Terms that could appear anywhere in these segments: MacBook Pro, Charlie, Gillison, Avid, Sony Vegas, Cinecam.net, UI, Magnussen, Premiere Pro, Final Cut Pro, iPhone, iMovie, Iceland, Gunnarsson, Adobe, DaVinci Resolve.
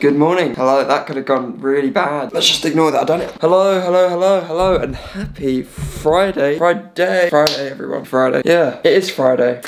Good morning. Hello, that could have gone really bad. Let's just ignore that, I've done it. Hello, hello, hello, hello, and happy Friday. Friday, everyone, Friday. Yeah, it is Friday.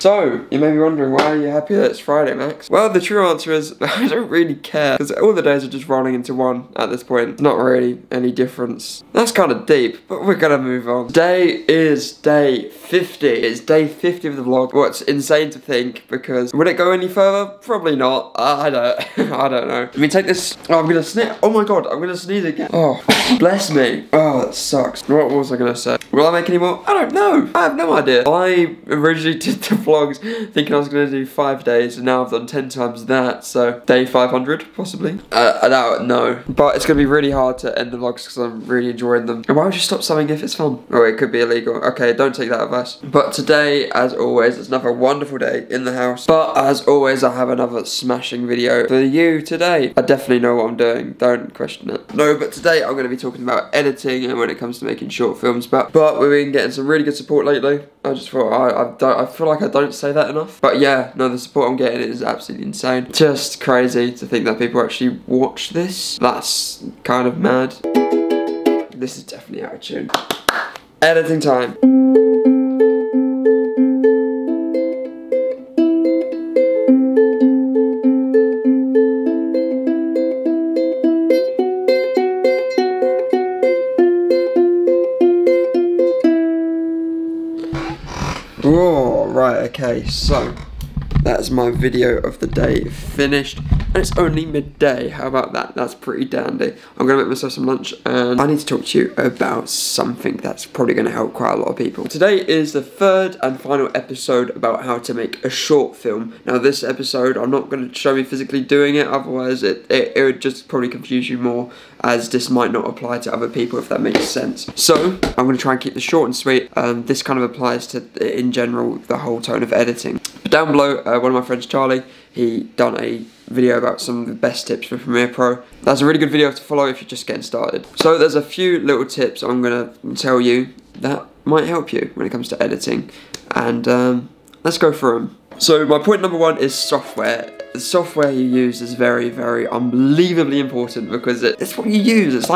So, you may be wondering, why are you happy that it's Friday, Max? Well, the true answer is, I don't really care, because all the days are just rolling into one at this point. Not really any difference. That's kind of deep, but we're gonna move on. Today is day 50. It's day 50 of the vlog. Well, it's insane to think, because would it go any further? Probably not. I don't know. Let me take this. Oh, I'm gonna sneeze. Oh my god, I'm gonna sneeze again. Oh, bless me. Oh, that sucks. What was I gonna say? Will I make any more? I don't know. I have no idea. I originally did the vlogs thinking I was gonna do 5 days, and now I've done 10 times that. So day 500 possibly. I don't know. But it's gonna be really hard to end the vlogs because I'm really enjoying them. And why would you stop something if it's fun? Oh, it could be illegal. Okay, don't take that advice. But today, as always, it's another wonderful day in the house. But as always, I have another smashing video for you today. I definitely know what I'm doing, don't question it. No, but today I'm going to be talking about editing and when it comes to making short films, but we've been getting some really good support lately. I just thought, I feel like I don't say that enough. But yeah, no, the support I'm getting is absolutely insane. Just crazy to think that people actually watch this. That's kind of mad. This is definitely out of tune. Editing time. Oh, right, okay, so that's my video of the day finished, and it's only midday. How about that? That's pretty dandy. I'm gonna make myself some lunch, and I need to talk to you about something that's probably gonna help quite a lot of people. Today is the third and final episode about how to make a short film. Now, this episode, I'm not gonna show me physically doing it, otherwise it would just probably confuse you more, as this might not apply to other people, if that makes sense. So, I'm gonna try and keep this short and sweet. This kind of applies to, in general, the whole tone of editing. But down below, one of my friends, Charlie, he done a video about some of the best tips for Premiere Pro. That's a really good video to follow if you're just getting started. So there's a few little tips I'm gonna tell you that might help you when it comes to editing. And let's go through them. So my point number one is software. The software you use is very, very unbelievably important, because it's what you use. It's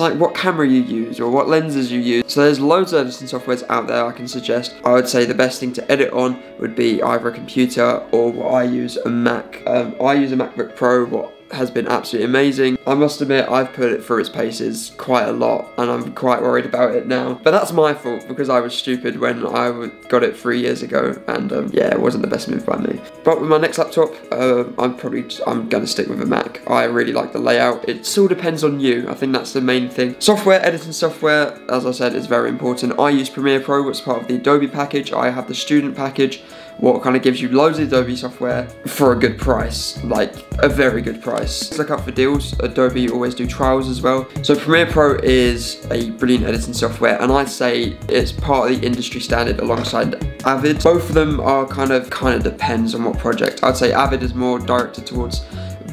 like what camera you use or what lenses you use. So there's loads of editing softwares out there I can suggest. I would say the best thing to edit on would be either a computer or what I use, a Mac. I use a MacBook Pro, what has been absolutely amazing. I must admit, I've put it through its paces quite a lot, and I'm quite worried about it now. But that's my fault, because I was stupid when I got it 3 years ago, and yeah, it wasn't the best move by me. But with my next laptop, I'm gonna stick with a Mac. I really like the layout. It still depends on you. I think that's the main thing. Software, editing software, as I said, is very important. I use Premiere Pro, which is part of the Adobe package. I have the student package, what kind of gives you loads of Adobe software for a good price, like a very good price. Look up for deals. Adobe always do trials as well. So Premiere Pro is a brilliant editing software, and I'd say it's part of the industry standard alongside Avid. Both of them are kind of depends on what project. I'd say Avid is more directed towards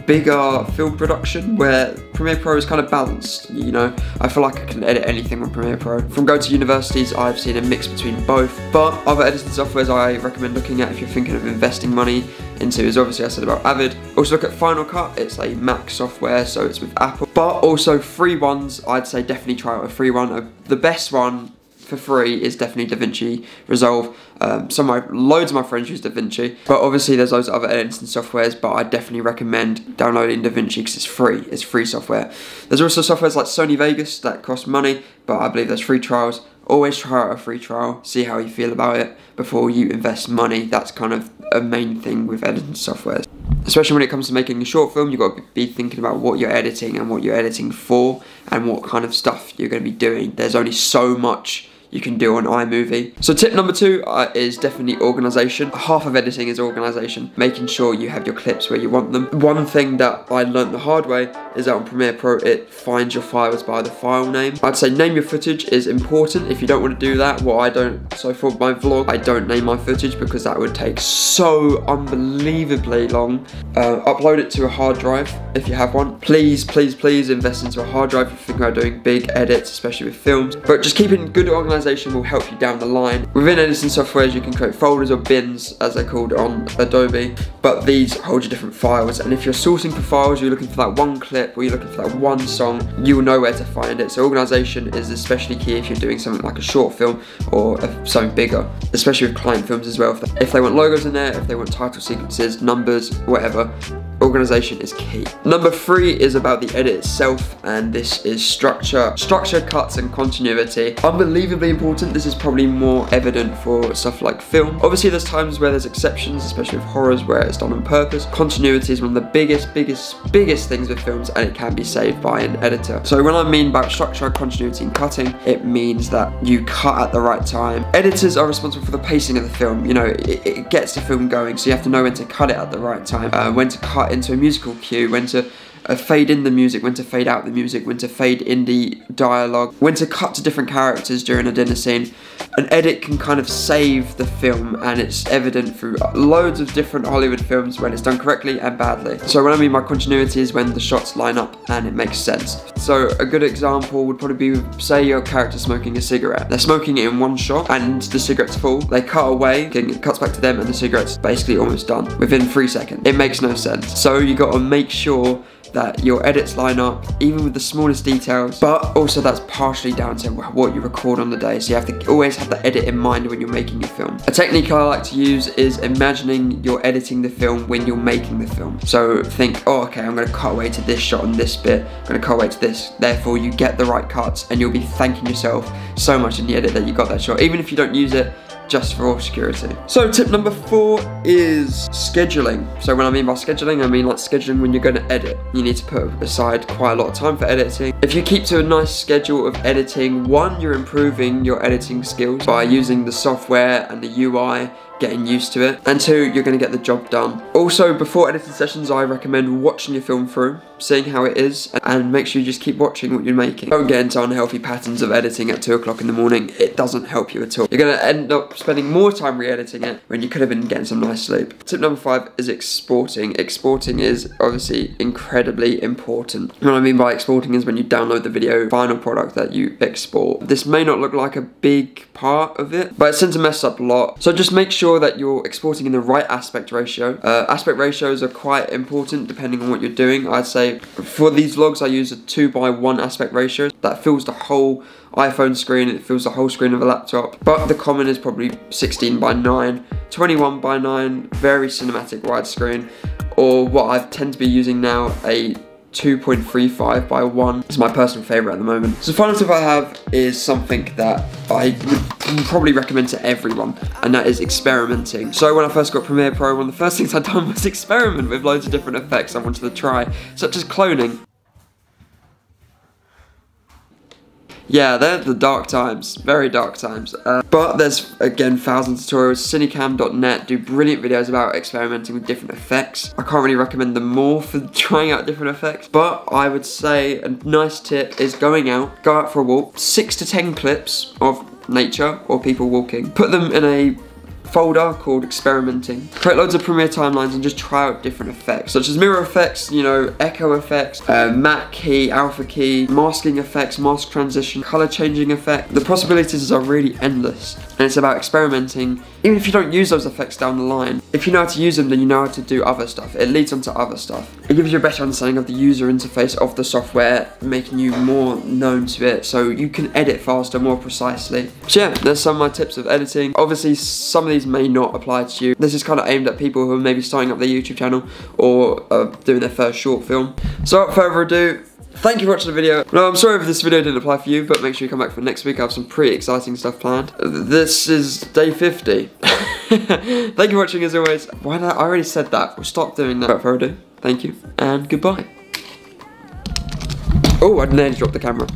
bigger film production, where Premiere Pro is kind of balanced, you know. I feel like I can edit anything on Premiere Pro. From going to universities, I've seen a mix between both, but other editing softwares I recommend looking at if you're thinking of investing money into is, obviously I said about Avid. Also look at Final Cut, it's a Mac software, so it's with Apple. But also free ones, I'd say definitely try out a free one. The best one for free is definitely DaVinci Resolve. Loads of my friends use DaVinci, but obviously there's loads of other editing softwares, but I definitely recommend downloading DaVinci because it's free software. There's also softwares like Sony Vegas that cost money, but I believe there's free trials. Always try out a free trial, see how you feel about it before you invest money. That's kind of a main thing with editing softwares. Especially when it comes to making a short film, you've got to be thinking about what you're editing and what you're editing for and what kind of stuff you're going to be doing. There's only so much you can do on iMovie. So tip number two is definitely organisation. Half of editing is organisation, making sure you have your clips where you want them. One thing that I learned the hard way is that on Premiere Pro, it finds your files by the file name. I'd say name your footage is important. If you don't want to do that, so for my vlog, I don't name my footage because that would take so unbelievably long. Upload it to a hard drive if you have one. Please, please, please invest into a hard drive if you think about doing big edits, especially with films. But just keeping good organisation organization will help you down the line. Within editing softwares, you can create folders or bins, as they're called on Adobe, but these hold your different files. And if you're sourcing for files, you're looking for that one clip or you're looking for that one song, you'll know where to find it. So organization is especially key if you're doing something like a short film or something bigger, especially with client films as well. If they want logos in there, if they want title sequences, numbers, whatever, organization is key. Number three is about the edit itself, and this is structure. Structure, cuts, and continuity. Unbelievably important. This is probably more evident for stuff like film. Obviously, there's times where there's exceptions, especially with horrors where it's done on purpose. Continuity is one of the biggest things with films, and it can be saved by an editor. So when I mean about structure, continuity, and cutting, it means that you cut at the right time. Editors are responsible for the pacing of the film. You know, it gets the film going, so you have to know when to cut it at the right time, when to cut into a musical cue, when to fade in the music, when to fade out the music, when to fade in the dialogue, when to cut to different characters during a dinner scene. An edit can kind of save the film, and it's evident through loads of different Hollywood films when it's done correctly and badly. So when I mean my continuity is when the shots line up and it makes sense. So a good example would probably be, say your character smoking a cigarette. They're smoking it in one shot and the cigarette's full. They cut away, it cuts back to them and the cigarette's basically almost done within 3 seconds. It makes no sense. So you got to make sure that your edits line up, even with the smallest details, but also that's partially down to what you record on the day, so you have to always have the edit in mind when you're making your film. A technique I like to use is imagining you're editing the film when you're making the film. So think, oh, okay, I'm gonna cut away to this shot and this bit, I'm gonna cut away to this, therefore you get the right cuts, and you'll be thanking yourself so much in the edit that you got that shot, even if you don't use it, just for obscurity. So tip number four is scheduling. So when I mean by scheduling, I mean like scheduling when you're gonna edit. You need to put aside quite a lot of time for editing. If you keep to a nice schedule of editing, one, you're improving your editing skills by using the software and the UI, getting used to it, and two, you're gonna get the job done. Also, before editing sessions, I recommend watching your film through, seeing how it is, and make sure you just keep watching what you're making. Don't get into unhealthy patterns of editing at 2 o'clock in the morning. It doesn't help you at all. You're gonna end up spending more time re-editing it when you could have been getting some nice sleep. Tip number five is exporting. Exporting is obviously incredibly important. What I mean by exporting is when you download the video, final product that you export. This may not look like a big part of it, but it tends to mess up a lot. So just make sure that you're exporting in the right aspect ratio. Aspect ratios are quite important depending on what you're doing. I'd say for these vlogs I use a 2:1 aspect ratio. That fills the whole iPhone screen, it fills the whole screen of a laptop, but the common is probably 16:9, 21:9, very cinematic widescreen, or what I tend to be using now, a 2.35:1 is my personal favorite at the moment. So the final tip I have is something that I would probably recommend to everyone, and that is experimenting. So when I first got Premiere Pro, one of the first things I'd done was experiment with loads of different effects I wanted to try, such as cloning. Yeah, they're the dark times, very dark times. But there's, again, thousands of tutorials. Cinecam.net do brilliant videos about experimenting with different effects. I can't really recommend them more for trying out different effects, but I would say a nice tip is going out, go out for a walk, 6 to 10 clips of nature or people walking. Put them in a folder called experimenting. Create loads of Premiere timelines and just try out different effects, such as mirror effects, you know, echo effects, matte key, alpha key, masking effects, mask transition, color changing effect. The possibilities are really endless, and it's about experimenting. Even if you don't use those effects down the line, if you know how to use them, then you know how to do other stuff. It leads on to other stuff. It gives you a better understanding of the user interface of the software, making you more known to it, so you can edit faster, more precisely. So yeah, there's some of my tips of editing. Obviously, some of these may not apply to you. This is kind of aimed at people who are maybe starting up their YouTube channel or doing their first short film. So without further ado, thank you for watching the video. No, I'm sorry if this video didn't apply for you, but make sure you come back for next week. I have some pretty exciting stuff planned. This is day 50. Thank you for watching as always. Why did I already said that? We'll stop doing that. Without further ado, thank you and goodbye. Oh, I nearly dropped the camera.